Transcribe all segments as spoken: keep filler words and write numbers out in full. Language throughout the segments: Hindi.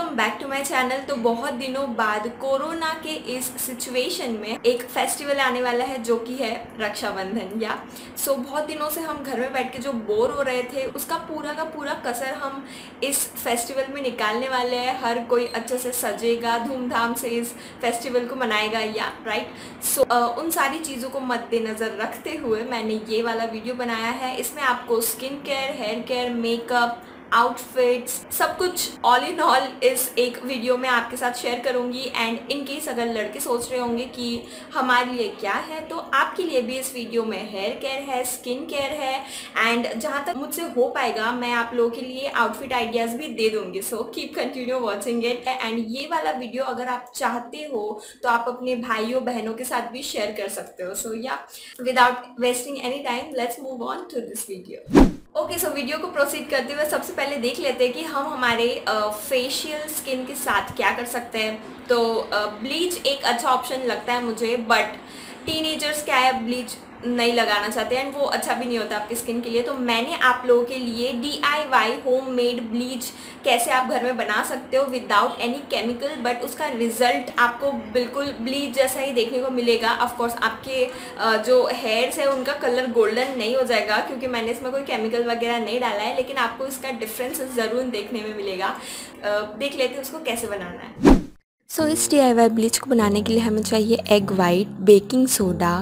Back to my channel. तो बहुत दिनों बाद कोरोना के इस सिचुएशन में एक फेस्टिवल आने वाला है जो कि है रक्षाबंधन या सो so, बहुत दिनों से हम घर में बैठ के जो बोर हो रहे थे उसका पूरा का पूरा कसर हम इस फेस्टिवल में निकालने वाले हैं। हर कोई अच्छे से सजेगा, धूमधाम से इस फेस्टिवल को मनाएगा या राइट। सो so, उन सारी चीज़ों को मद्देनज़र रखते हुए मैंने ये वाला वीडियो बनाया है। इसमें आपको skin care, hair care, makeup, outfits, सब कुछ ऑल इन ऑल इस एक वीडियो में आपके साथ शेयर करूंगी। एंड इन केस अगर लड़के सोच रहे होंगे कि हमारे लिए क्या है, तो आपके लिए भी इस वीडियो में हेयर केयर है, स्किन केयर है, एंड जहां तक मुझसे हो पाएगा मैं आप लोगों के लिए आउटफिट आइडियाज़ भी दे दूंगी। So keep continue watching it. And ये वाला वीडियो अगर आप चाहते हो तो आप अपने भाइयों बहनों के साथ भी शेयर कर सकते हो। So yeah without wasting any time let's move on to this video. Okay so video को प्रोसीड करते हुए सबसे पहले देख लेते हैं कि हम हमारे फेशियल स्किन के साथ क्या कर सकते हैं। तो ब्लीच एक अच्छा ऑप्शन लगता है मुझे, बट टीनेजर्स क्या है ब्लीच नहीं लगाना चाहते एंड वो अच्छा भी नहीं होता आपकी स्किन के लिए। तो मैंने आप लोगों के लिए D I Y homemade bleach कैसे आप घर में बना सकते हो विदाउट एनी केमिकल, बट उसका रिजल्ट आपको बिल्कुल ब्लीच जैसा ही देखने को मिलेगा। ऑफ कोर्स आपके जो हेयर्स है उनका कलर गोल्डन नहीं हो जाएगा क्योंकि मैंने इसमें कोई केमिकल वगैरह नहीं डाला है, लेकिन आपको इसका डिफरेंस ज़रूर देखने में मिलेगा। देख लेते हैं उसको कैसे बनाना है। सो so, इस डी आई वाई ब्लीच को बनाने के लिए हमें चाहिए egg white, baking soda,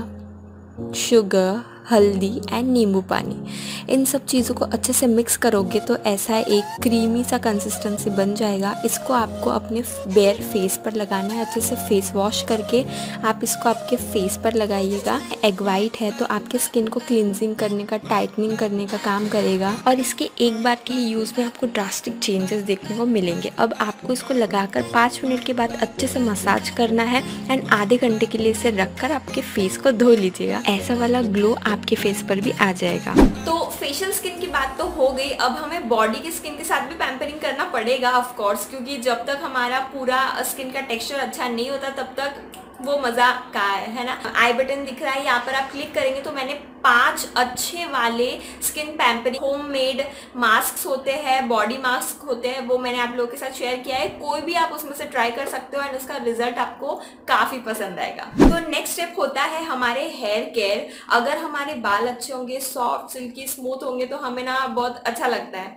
sugar, हल्दी एंड नींबू पानी। इन सब चीज़ों को अच्छे से मिक्स करोगे तो ऐसा एक क्रीमी सा कंसिस्टेंसी बन जाएगा। इसको आपको अपने बेयर फेस पर लगाना है। अच्छे से फेस वॉश करके आप इसको आपके फेस पर लगाइएगा। एग वाइट है तो आपके स्किन को क्लिनजिंग करने का, टाइटनिंग करने का काम करेगा और इसके एक बार के यूज़ में आपको ड्रास्टिक चेंजेस देखने को मिलेंगे। अब आपको इसको लगाकर पाँच मिनट के बाद अच्छे से मसाज करना है एंड आधे घंटे के लिए इसे रखकर आपके फेस को धो लीजिएगा। ऐसा वाला ग्लो आपके फेस पर भी आ जाएगा। तो फेशियल स्किन की बात तो हो गई, अब हमें बॉडी की स्किन के साथ भी पैम्परिंग करना पड़ेगा ऑफ कोर्स, क्योंकि जब तक हमारा पूरा स्किन का टेक्सचर अच्छा नहीं होता तब तक वो मज़ा का है, है ना। आई बटन दिख रहा है, यहाँ पर आप क्लिक करेंगे तो मैंने पांच अच्छे वाले स्किन पैम्परिंग होममेड मास्क होते हैं, बॉडी मास्क होते हैं, वो मैंने आप लोगों के साथ शेयर किया है। कोई भी आप उसमें से ट्राई कर सकते हो एंड उसका रिजल्ट आपको काफ़ी पसंद आएगा। तो नेक्स्ट स्टेप होता है हमारे हेयर केयर। अगर हमारे बाल अच्छे होंगे, सॉफ्ट, सिल्की, स्मूथ होंगे तो हमें ना बहुत अच्छा लगता है।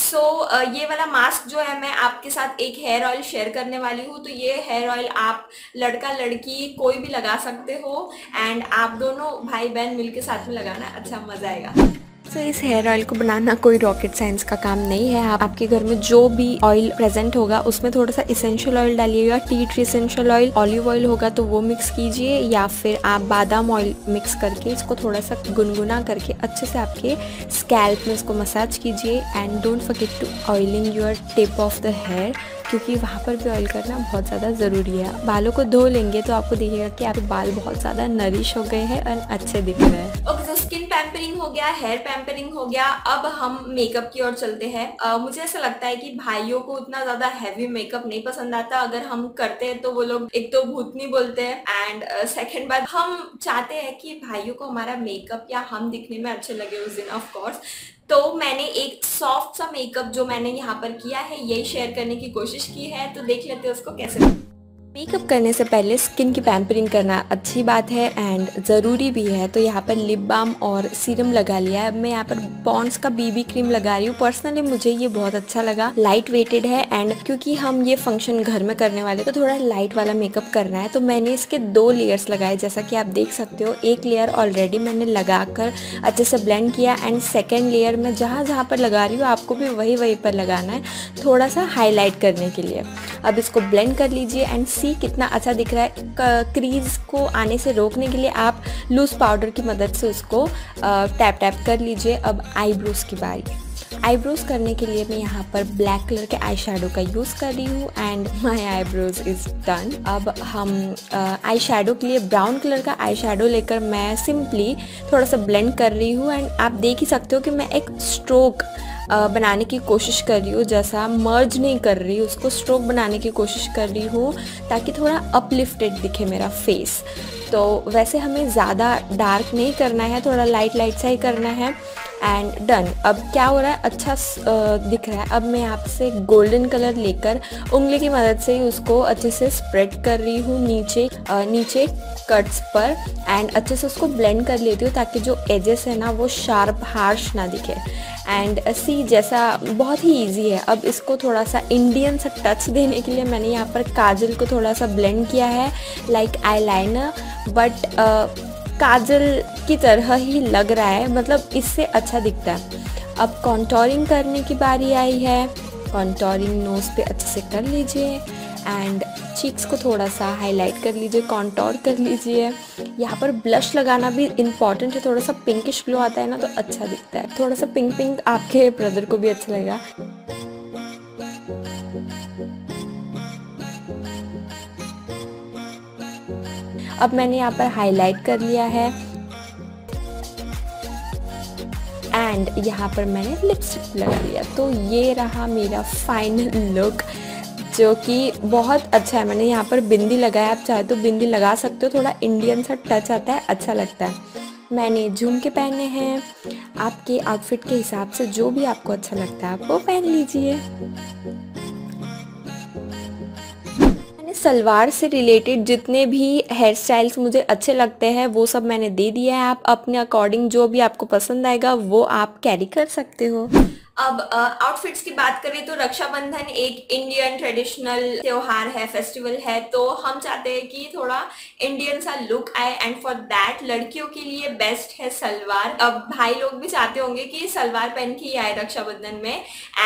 सो so, ये वाला मास्क जो है मैं आपके साथ एक हेयर ऑयल शेयर करने वाली हूँ। तो ये हेयर ऑयल आप लड़का लड़की कोई भी लगा सकते हो एंड आप दोनों भाई बहन मिलकर साथ लगाना, अच्छा मजा आएगा। सो so, इस हेयर ऑयल को बनाना कोई रॉकेट साइंस का काम नहीं है। आप आपके घर में जो भी ऑयल प्रेजेंट होगा उसमें थोड़ा सा इसेंशियल ऑयल डालिएगा। Tea tree essential oil, olive oil होगा तो वो मिक्स कीजिए, या फिर आप बादाम ऑयल मिक्स करके इसको थोड़ा सा गुनगुना करके अच्छे से आपके स्कैल्प में इसको मसाज कीजिए। And don't forget to oiling your tip of the hair क्योंकि वहाँ पर भी ऑयल करना बहुत ज़्यादा ज़रूरी है। बालों को धो लेंगे तो आपको दिखेगा कि आपके बाल बहुत ज़्यादा नरिश हो गए हैं और अच्छे दिख रहे हैं। ओके तो स्किन पैम्परिंग हो गया, हेयर पैम्परिंग हो गया, अब हम मेकअप की ओर चलते हैं। मुझे ऐसा लगता है कि भाइयों को उतना ज़्यादा हैवी मेकअप नहीं पसंद आता। अगर हम करते हैं तो वो लोग एक तो भूतनी बोलते हैं एंड सेकेंड बात हम चाहते हैं कि भाइयों को हमारा मेकअप या हम दिखने में अच्छे लगे उस दिन ऑफ कोर्स। तो मैंने एक सॉफ्ट सा मेकअप जो मैंने यहाँ पर किया है यही शेयर करने की कोशिश की है। तो देख लेते हैं उसको कैसे। मेकअप करने से पहले स्किन की पैम्परिंग करना अच्छी बात है एंड ज़रूरी भी है। तो यहाँ पर लिप बाम और सीरम लगा लिया है। मैं यहाँ पर पॉन्ड्स का बीबी क्रीम लगा रही हूँ। पर्सनली मुझे ये बहुत अच्छा लगा, लाइट वेटेड है एंड क्योंकि हम ये फंक्शन घर में करने वाले तो थोड़ा लाइट वाला मेकअप करना है। तो मैंने इसके दो लेयर्स लगाए जैसा कि आप देख सकते हो। एक लेयर ऑलरेडी मैंने लगा कर अच्छे से ब्लेंड किया एंड सेकेंड लेयर में जहाँ जहाँ पर लगा रही हूँ आपको भी वही वही पर लगाना है थोड़ा सा हाईलाइट करने के लिए। अब इसको ब्लेंड कर लीजिए एंड सी कितना अच्छा दिख रहा है। क्रीज़ को आने से रोकने के लिए आप लूज़ पाउडर की मदद से उसको टैप टैप कर लीजिए। अब आईब्रोज़ की बारी। आईब्रोज़ करने के लिए मैं यहाँ पर ब्लैक कलर के आई शेडो का यूज़ कर रही हूँ and my eyebrows is done. अब हम आई शेडो के लिए ब्राउन कलर का आई शेडो लेकर मैं सिंपली थोड़ा सा ब्लेंड कर रही हूँ एंड आप देख ही सकते हो कि मैं एक स्ट्रोक बनाने की कोशिश कर रही हूँ, जैसा मर्ज नहीं कर रही उसको स्ट्रोक बनाने की कोशिश कर रही हूँ ताकि थोड़ा अपलिफ्टेड दिखे मेरा फेस। तो वैसे हमें ज़्यादा डार्क नहीं करना है, थोड़ा लाइट लाइट सा ही करना है। And done. अब क्या हो रहा है, अच्छा दिख रहा है। अब मैं आपसे गोल्डन कलर लेकर उंगली की मदद से ही उसको अच्छे से स्प्रेड कर रही हूँ नीचे नीचे कट्स पर, एंड अच्छे से उसको ब्लेंड कर लेती हूँ ताकि जो एजेस है ना वो शार्प हार्श ना दिखे। एंड सी जैसा बहुत ही इजी है। अब इसको थोड़ा सा इंडियन सा टच देने के लिए मैंने यहाँ पर काजल को थोड़ा सा ब्लेंड किया है लाइक आईलाइनर, बट काजल की तरह ही लग रहा है, मतलब इससे अच्छा दिखता है। अब कॉन्टोरिंग करने की बारी आई है। कॉन्टोरिंग नोज़ पे अच्छे से कर लीजिए एंड चीक्स को थोड़ा सा हाईलाइट कर लीजिए, कॉन्टोर कर लीजिए। यहाँ पर ब्लश लगाना भी इम्पॉर्टेंट है, थोड़ा सा पिंकिश ग्लो आता है ना तो अच्छा दिखता है। थोड़ा सा पिंक पिंक आपके ब्रदर को भी अच्छा लगेगा। अब मैंने यहाँ पर हाईलाइट कर लिया है एंड यहाँ पर मैंने लिपस्टिक लगा लिया। तो ये रहा मेरा फाइनल लुक जो कि बहुत अच्छा है। मैंने यहाँ पर बिंदी लगाया, आप चाहे तो बिंदी लगा सकते हो, थोड़ा इंडियन सा टच आता है, अच्छा लगता है। मैंने झुमके पहने हैं, आपके आउटफिट के हिसाब से जो भी आपको अच्छा लगता है आप वो पहन लीजिए। सलवार से रिलेटेड जितने भी हेयर स्टाइल्स मुझे अच्छे लगते हैं वो सब मैंने दे दिया है। आप अपने अकॉर्डिंग जो भी आपको पसंद आएगा वो आप कैरी कर सकते हो। अब आउटफिट्स की बात करें तो रक्षाबंधन एक इंडियन ट्रेडिशनल त्योहार है, फेस्टिवल है, तो हम चाहते हैं कि थोड़ा इंडियन सा लुक आए एंड फॉर दैट लड़कियों के लिए बेस्ट है सलवार। अब भाई लोग भी चाहते होंगे कि सलवार पहन के ही आए रक्षाबंधन में,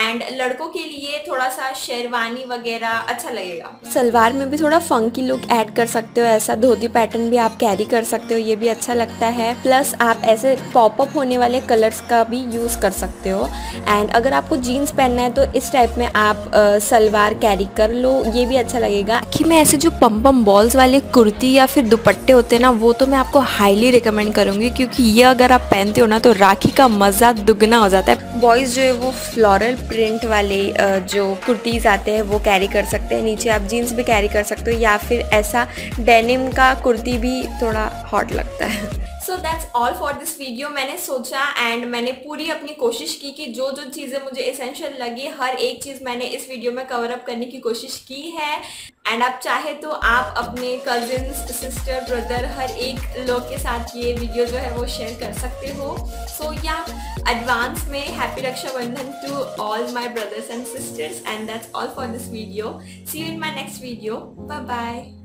एंड लड़कों के लिए थोड़ा सा शेरवानी वगैरह अच्छा लगेगा। सलवार में भी थोड़ा फंकी लुक ऐड कर सकते हो, ऐसा धोती पैटर्न भी आप कैरी कर सकते हो, ये भी अच्छा लगता है। प्लस आप ऐसे पॉपअप होने वाले कलर्स का भी यूज कर सकते हो। एंड अगर आपको जीन्स पहनना है तो इस टाइप में आप आ, सलवार कैरी कर लो, ये भी अच्छा लगेगा। कि मैं ऐसे जो पम पम बॉल्स वाले कुर्ती या फिर दुपट्टे होते हैं ना वो तो मैं आपको हाईली रिकमेंड करूँगी, क्योंकि ये अगर आप पहनते हो ना तो राखी का मज़ा दुगना हो जाता है। बॉयज़ जो है वो फ्लोरल प्रिंट वाले जो कुर्तीज़ आते हैं वो कैरी कर सकते हैं, नीचे आप जीन्स भी कैरी कर सकते हो, या फिर ऐसा डेनिम का कुर्ती भी थोड़ा हॉट लगता है। So that's all for this video. मैंने सोचा एंड मैंने पूरी अपनी कोशिश की कि जो जो चीज़ें मुझे एसेंशियल लगी हर एक चीज़ मैंने इस वीडियो में कवर अप करने की कोशिश की है। एंड आप चाहे तो आप अपने कजिन्स, सिस्टर, ब्रदर, हर एक लोग के साथ ये वीडियो जो है वो शेयर कर सकते हो। सो या एडवांस में happy Rakshabandhan to all my brothers and sisters. And that's all for this video. See you in my next video. Bye bye.